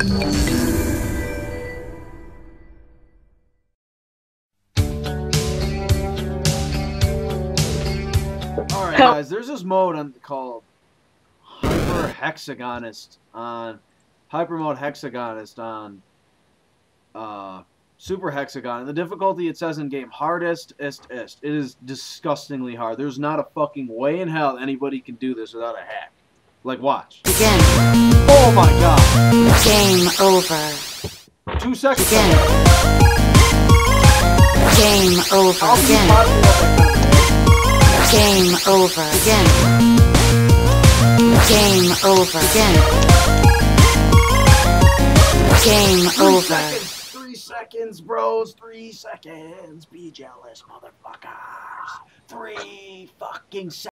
Alright guys, there's this mode called Hyper Hexagonist on Super Hexagon. And the difficulty, it says in game, hardest. It is disgustingly hard. There's not a fucking way in hell anybody can do this without a hack. Like, watch. Again. Oh my god. Game over. 2 seconds. Again. Game over. Again. Game over. Again. Game over. Again. Game over. 3 seconds. 3 seconds, bros. 3 seconds. Be jealous, motherfuckers. 3 fucking seconds.